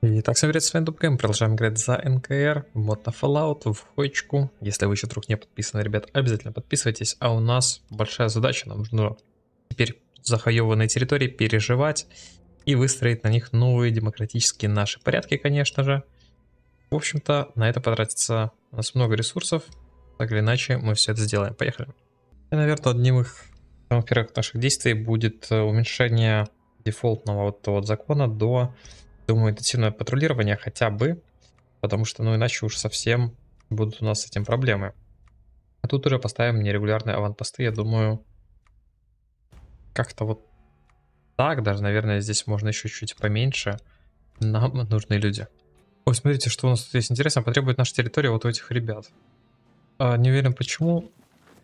Итак, всем привет, с вами Дукей, мы продолжаем играть за НКР, мод на Fallout, в хоечку. Если вы еще вдруг не подписаны, ребят, обязательно подписывайтесь. А у нас большая задача, нам нужно теперь захваченные территории переживать и выстроить на них новые демократические наши порядки, конечно же. В общем-то, на это потратится у нас много ресурсов, так или иначе мы все это сделаем. Поехали. И, наверное, одним из самых первых наших действий будет уменьшение дефолтного вот этого закона до... Думаю, интенсивное патрулирование хотя бы, потому что, ну, иначе уж совсем будут у нас с этим проблемы. А тут уже поставим нерегулярные аванпосты, я думаю, как-то вот так даже, наверное, здесь можно еще чуть поменьше. Нам нужны люди. Ой, смотрите, что у нас тут есть интересно, потребует наша территория вот у этих ребят. Не уверен, почему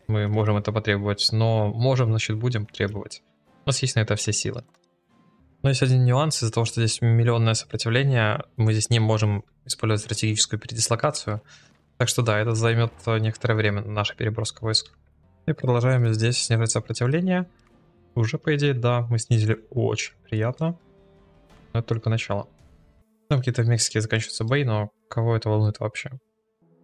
мы можем это потребовать, но можем, значит, будем требовать. У нас есть на это все силы. Но есть один нюанс, из-за того, что здесь миллионное сопротивление, мы здесь не можем использовать стратегическую передислокацию. Так что да, это займет некоторое время, наша переброска войск. И продолжаем здесь снижать сопротивление. Уже, по идее, да, мы снизили очень приятно. Но это только начало. Там какие-то в Мексике заканчиваются бои, но кого это волнует вообще?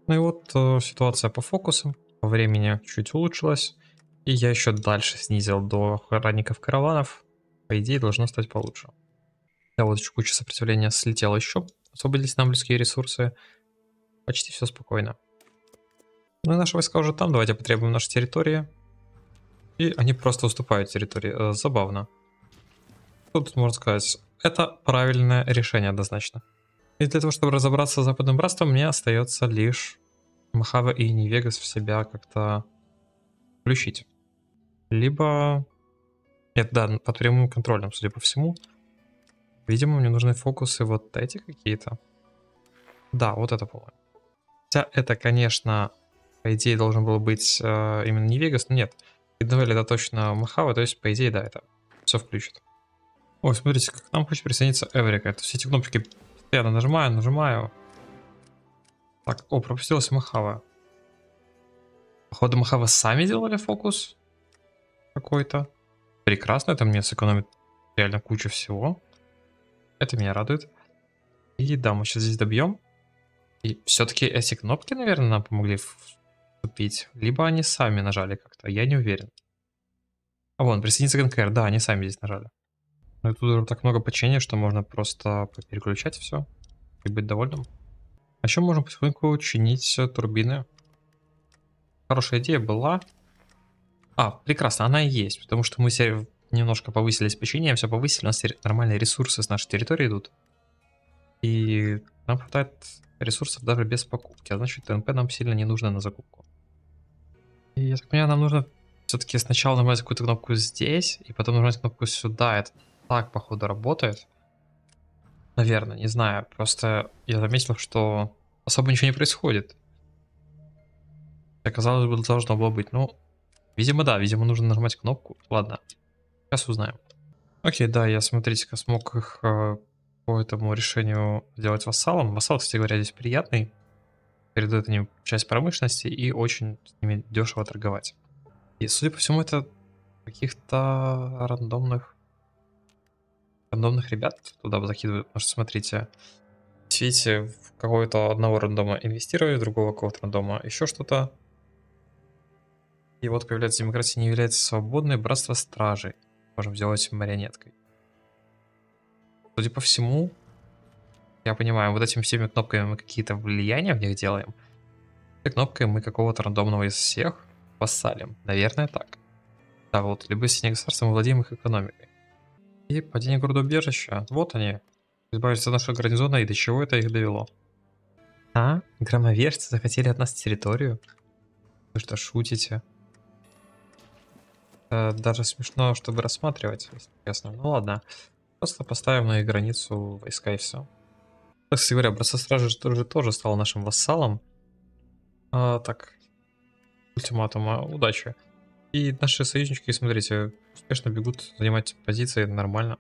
Ну и вот ситуация по фокусам. По времени чуть улучшилась. И я еще дальше снизил до охранников караванов. По идее, должно стать получше. Да, вот еще куча сопротивления слетела еще. Освободились нам близкие ресурсы. Почти все спокойно. Ну и наши войска уже там. Давайте потребуем наши территории. И они просто уступают территории. Забавно. Что тут можно сказать? Это правильное решение однозначно. И для того, чтобы разобраться с западным братством, мне остается лишь Мохава и Нивегас в себя как-то включить. Либо... Нет, да, под прямым контролем, судя по всему. Видимо, мне нужны фокусы вот эти какие-то. Да, вот это, по-моему. Хотя это, конечно, по идее, должен был быть именно не Вегас, но нет. Видновали это точно Мохава, то есть, по идее, да, это все включит. Ой, смотрите, как нам хочет присоединиться Эврика. Это все эти кнопочки постоянно нажимаю. Так, о, пропустилась Мохава. Походу, Мохава сами делали фокус какой-то. Прекрасно, это мне сэкономит реально кучу всего. Это меня радует. И да, мы сейчас здесь добьем. И все-таки эти кнопки, наверное, нам помогли вступить. Либо они сами нажали как-то, я не уверен. А вон, присоединиться к НКР. Да, они сами здесь нажали. Но тут уже так много подчинений, что можно просто переключать все и быть довольным. А еще можно потихоньку чинить турбины. Хорошая идея была. А, прекрасно, она и есть, потому что мы немножко повысились починение, все повысили, у нас нормальные ресурсы с нашей территории идут. И нам хватает ресурсов даже без покупки, а значит ТНП нам сильно не нужно на закупку. И я так понимаю, нам нужно все-таки сначала нажать какую-то кнопку здесь, и потом нажать кнопку сюда, это так походу работает. Наверное, не знаю, просто я заметил, что особо ничего не происходит. Оказалось бы, должно было быть, но... Видимо, да, видимо, нужно нажимать кнопку. Ладно, сейчас узнаем. Окей, да, я, смотрите-ка, смог их по этому решению сделать вассалом. Вассал, кстати говоря, здесь приятный. Передает им часть промышленности и очень с ними дешево торговать. И, судя по всему, это каких-то рандомных ребят туда закидывают. Потому что, смотрите, видите, в какого-то одного рандома инвестировали, в другого какого-то рандома еще что-то. И вот появляется демократия, не является свободной, братство стражей. Можем сделать марионеткой. Судя по всему, я понимаю, вот этими всеми кнопками мы какие-то влияния в них делаем. Этой кнопкой мы какого-то рандомного из всех вассалим. Наверное, так. Да, вот, либо синее государство, мы владеем их экономикой. И падение грудоубежища. Вот они. Избавиться от нашего гарнизона и до чего это их довело. А? Громоверцы захотели от нас территорию? Вы что, шутите? Даже смешно, чтобы рассматривать, если честно. Ну ладно, просто поставим на их границу войска и все. Кстати говоря, братство стражей тоже стало нашим вассалом. Так, ультиматума, удачи. И наши союзнички, смотрите, успешно бегут занимать позиции нормально.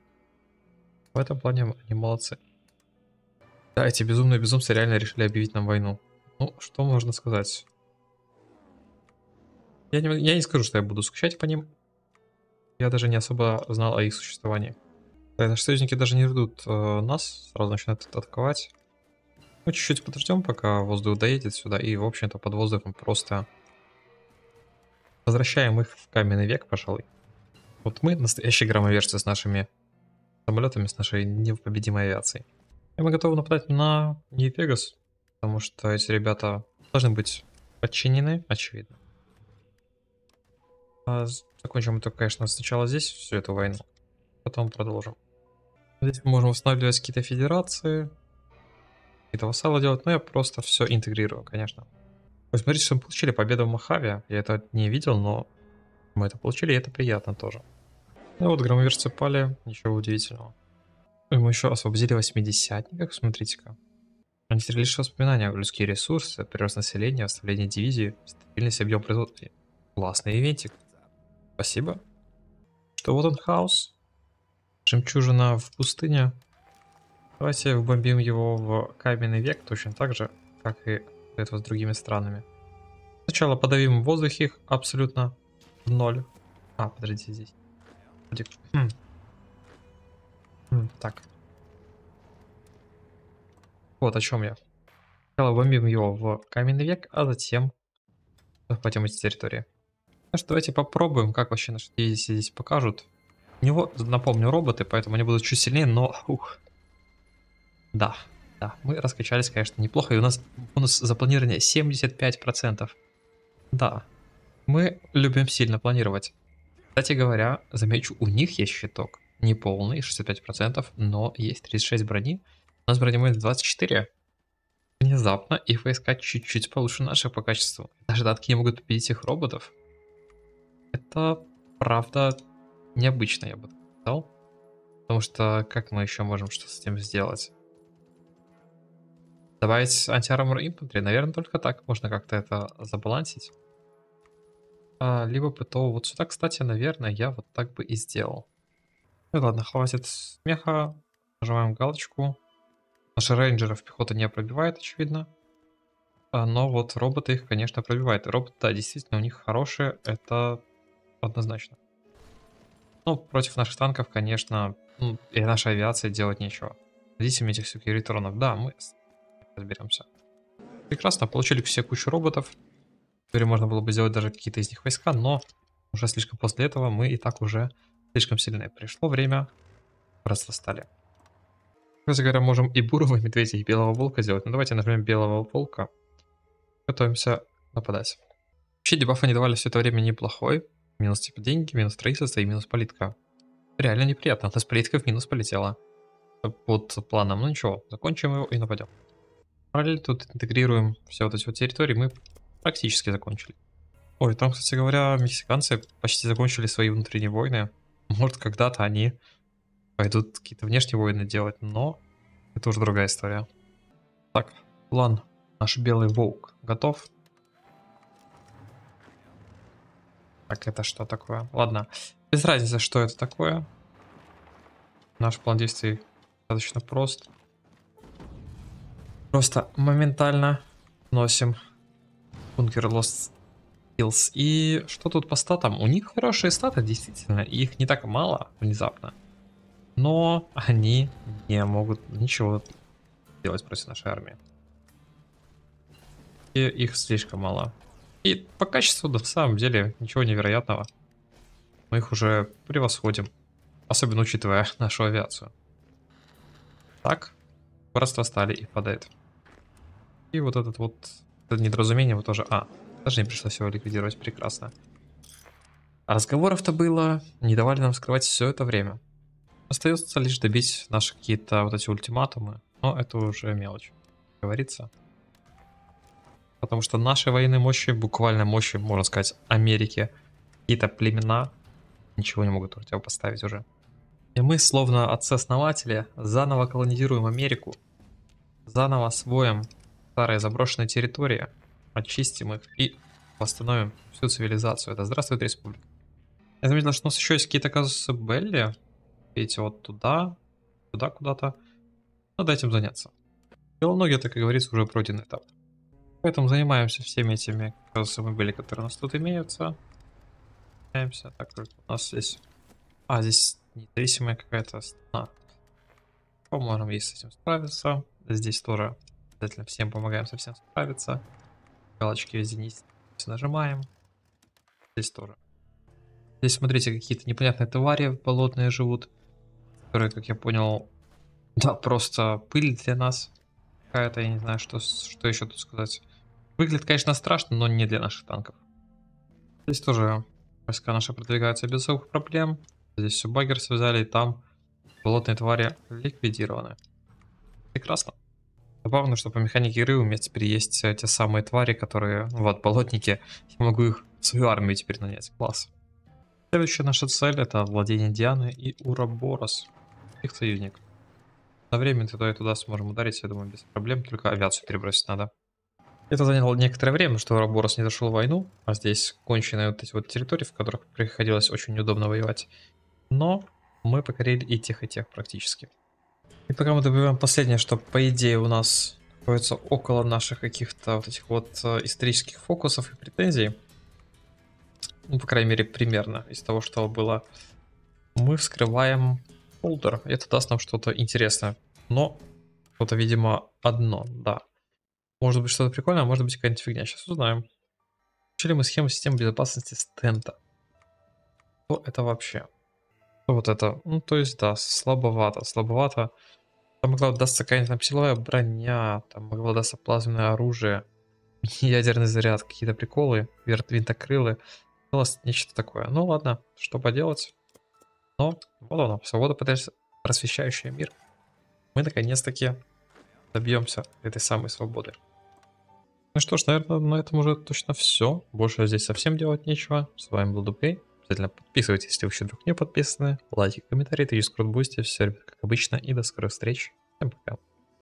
В этом плане они молодцы. Да, эти безумные безумцы реально решили объявить нам войну. Ну, что можно сказать? Я не скажу, что я буду скучать по ним. Я даже не особо знал о их существовании. Да, наши союзники даже не ждут нас, сразу начинают атаковать. Мы чуть-чуть подождем, пока воздух доедет сюда, и, в общем-то, под воздухом просто возвращаем их в каменный век, пожалуй. Вот мы настоящие громоверцы с нашими самолетами, с нашей непобедимой авиацией. И мы готовы нападать на Нивегас, потому что эти ребята должны быть подчинены, очевидно. А закончим это, конечно, сначала здесь всю эту войну, потом продолжим. Здесь мы можем устанавливать какие-то федерации, какие-то вассалы делать, но я просто все интегрирую, конечно. Посмотрите, что мы получили, победу в Мохаве. Я это не видел, но мы это получили, и это приятно тоже. Ну вот, громоверцы пали, ничего удивительного. И мы еще освободили 80-ников, смотрите-ка. Они теряли лишь воспоминания, людские ресурсы, прирост населения, оставление дивизии, стабильность, объем производства. Классный ивентик. Спасибо. Что вот он, хаос. Жемчужина в пустыне. Давайте вбомбим его в каменный век, точно так же, как и этого с другими странами. Сначала подавим в воздухе их абсолютно в ноль. А, подождите, здесь. Так. Вот о чем я. Сначала бомбим его в каменный век, а затем захватим эти территории. Ну что, давайте попробуем, как вообще наши дивизии здесь покажут. У него, напомню, роботы, поэтому они будут чуть сильнее, но... Ух. Да, да, мы раскачались, конечно, неплохо, и у нас бонус за планирование 75%. Да, мы любим сильно планировать. Кстати говоря, замечу, у них есть щиток. Не полный, 65%, но есть 36 брони. У нас бронемоет 24. Внезапно их войска чуть-чуть получше наших по качеству. Даже датки не могут победить их роботов. Это, правда, необычно, я бы сказал. Потому что, как мы еще можем что-то с этим сделать? Добавить анти-армор инфантри? Наверное, только так можно как-то это забалансить. Либо ПТО вот сюда, кстати, наверное, я вот так бы и сделал. Ну ладно, хватит смеха. Нажимаем галочку. Наши рейнджеров пехота не пробивает, очевидно. Но вот роботы их, конечно, пробивают. Роботы, да, действительно, у них хорошие, это однозначно. Ну, против наших танков, конечно, и нашей авиации делать нечего. Дадите мне этих секьюритронов. Да, мы разберемся. Прекрасно, получили все кучу роботов. Теперь можно было бы сделать даже какие-то из них войска, но уже слишком после этого мы и так уже слишком сильные. Пришло время, разрастали. Кстати говоря, можем и бурого медведя, и белого волка делать. Но давайте нажмем белого волка. Готовимся нападать. Вообще дебафы не давали все это время неплохой. Минус типа деньги, минус строительство и минус политика. Реально неприятно. У нас политика в минус полетела. Под планом. Ну ничего, закончим его и нападем. Параллельно тут интегрируем все вот эти вот территории. Мы практически закончили. Ой, там, кстати говоря, мексиканцы почти закончили свои внутренние войны. Может, когда-то они пойдут какие-то внешние войны делать, но это уже другая история. Так, план. Наш белый волк готов. Так, это что такое? Ладно, без разницы, что это такое. Наш план действий достаточно прост. Просто моментально носим бункер лост-теллс. И что тут по статам? У них хорошие статы, действительно. Их не так мало внезапно. Но они не могут ничего делать против нашей армии. И их слишком мало. И по качеству, да, в самом деле, ничего невероятного. Мы их уже превосходим. Особенно учитывая нашу авиацию. Так. Братство стали и падает. И вот этот вот это недоразумение вот тоже... А, даже не пришлось его ликвидировать. Прекрасно. А разговоров-то было. Не давали нам скрывать все это время. Остается лишь добить наши какие-то вот эти ультиматумы. Но это уже мелочь, как говорится. Потому что наши военные мощи, буквально мощи, можно сказать, Америки, какие-то племена ничего не могут противопоставить уже. И мы, словно отцы-основатели, заново колонизируем Америку. Заново освоим старые заброшенные территории, очистим их и восстановим всю цивилизацию. Это здравствует республика. Я заметил, что у нас еще есть какие-то казусы Белли. Видите, вот туда, туда куда-то. Надо этим заняться. Белоноги, так и говорится, уже пройден этап. Поэтому занимаемся всеми этими казусами Белли, которые у нас тут имеются. Так, у нас здесь... А, здесь независимая какая-то страна. Поможем ей с этим справиться. Здесь тоже обязательно всем помогаем со всем справиться. Галочки везде не нажимаем. Здесь тоже. Здесь, смотрите, какие-то непонятные твари болотные живут. Которые, как я понял, да, просто пыль для нас. Какая-то, я не знаю, что еще тут сказать. Выглядит, конечно, страшно, но не для наших танков. Здесь тоже войска наши продвигаются без особых проблем. Здесь все баггер связали, и там болотные твари ликвидированы. Прекрасно. Забавно, что по механике игры у меня теперь есть те самые твари, которые, вот, болотники. Я могу их в свою армию теперь нанять. Класс. Следующая наша цель — это владение Дианы и Ураборос. Их союзник. На время туда и туда сможем ударить, я думаю, без проблем. Только авиацию перебросить надо. Это заняло некоторое время, что Ураборос не зашел в войну. А здесь конченые вот эти вот территории, в которых приходилось очень неудобно воевать. Но мы покорили и тех практически. И пока мы добиваем последнее, что по идее у нас находится около наших каких-то вот этих вот исторических фокусов и претензий. Ну, по крайней мере, примерно из того, что было. Мы вскрываем фолдер. Это даст нам что-то интересное. Но что-то, видимо, одно, да. Может быть, что-то прикольное, а может быть, какая-нибудь фигня. Сейчас узнаем. Включили мы схему системы безопасности стента. Что это вообще? Вот это, ну то есть да, слабовато. Там могла даться какая-нибудь псиловая броня, там могла даться плазменное оружие, ядерный заряд, какие-то приколы, винтокрылы, нечто такое. Ну ладно, что поделать. Но вот оно, свобода, просвещающая мир. Мы наконец-таки добьемся этой самой свободы. Ну что ж, наверное, на этом уже точно все. Больше здесь совсем делать нечего. С вами был Дукей. Обязательно подписывайтесь, если вы еще вдруг не подписаны. Лайки, комментарии, Discord, бусти. Все, ребят, как обычно. И до скорых встреч. Всем пока.